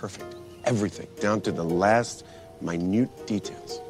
Perfect. Everything, down to the last minute details.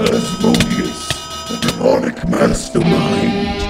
Asmodeus, the demonic mastermind.